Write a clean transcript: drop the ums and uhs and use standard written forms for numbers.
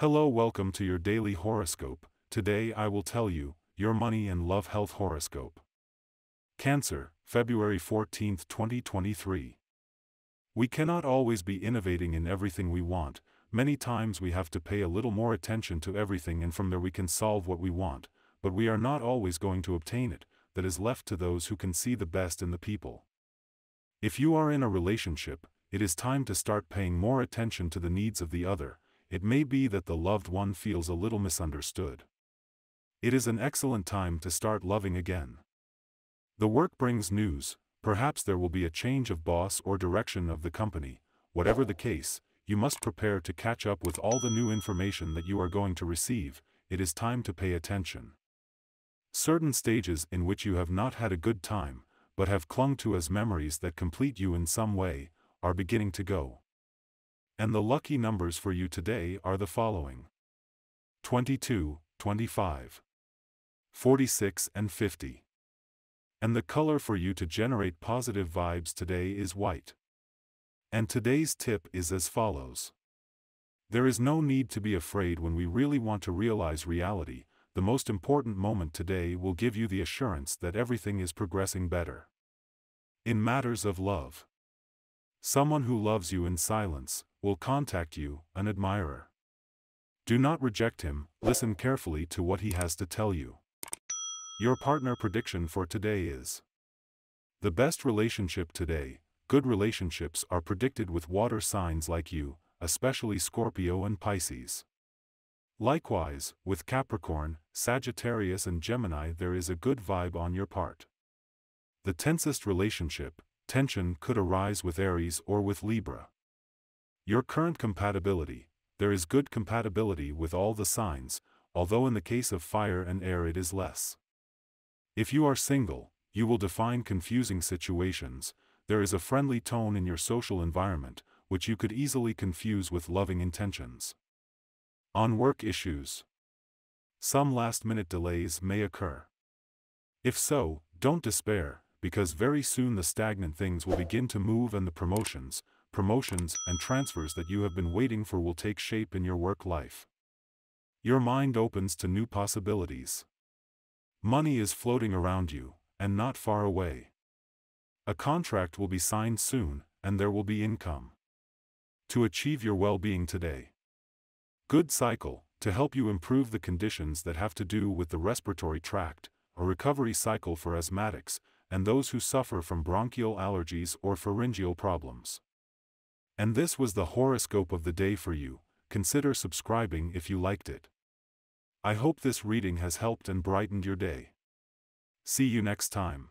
Hello, welcome to your daily horoscope. Today I will tell you your money and love health horoscope. Cancer, February 14, 2023. We cannot always be innovating in everything we want. Many times we have to pay a little more attention to everything, and from there we can solve what we want, but we are not always going to obtain it. That is left to those who can see the best in the people. If you are in a relationship, it is time to start paying more attention to the needs of the other. It may be that the loved one feels a little misunderstood. It is an excellent time to start loving again. The work brings news. Perhaps there will be a change of boss or direction of the company. Whatever the case, you must prepare to catch up with all the new information that you are going to receive. It is time to pay attention. Certain stages in which you have not had a good time, but have clung to as memories that complete you in some way, are beginning to go. And the lucky numbers for you today are the following: 22, 25, 46 and 50. And the color for you to generate positive vibes today is white. And today's tip is as follows. There is no need to be afraid when we really want to realize reality. The most important moment today will give you the assurance that everything is progressing better. In matters of love, someone who loves you in silence will contact you, an admirer. Do not reject him, listen carefully to what he has to tell you. Your partner prediction for today is the best relationship today. Good relationships are predicted with water signs like you, especially Scorpio and Pisces. Likewise, with Capricorn, Sagittarius and Gemini, there is a good vibe on your part. The tensest relationship, tension could arise with Aries or with Libra. Your current compatibility, there is good compatibility with all the signs, although in the case of fire and air it is less. If you are single, you will define confusing situations. There is a friendly tone in your social environment, which you could easily confuse with loving intentions. On work issues, some last-minute delays may occur. If so, don't despair, because very soon the stagnant things will begin to move and the promotions and transfers that you have been waiting for will take shape in your work life. Your mind opens to new possibilities. Money is floating around you, and not far away. A contract will be signed soon, and there will be income. To achieve your well-being today. Good cycle, to help you improve the conditions that have to do with the respiratory tract, a recovery cycle for asthmatics, and those who suffer from bronchial allergies or pharyngeal problems. And this was the horoscope of the day for you. Consider subscribing if you liked it. I hope this reading has helped and brightened your day. See you next time.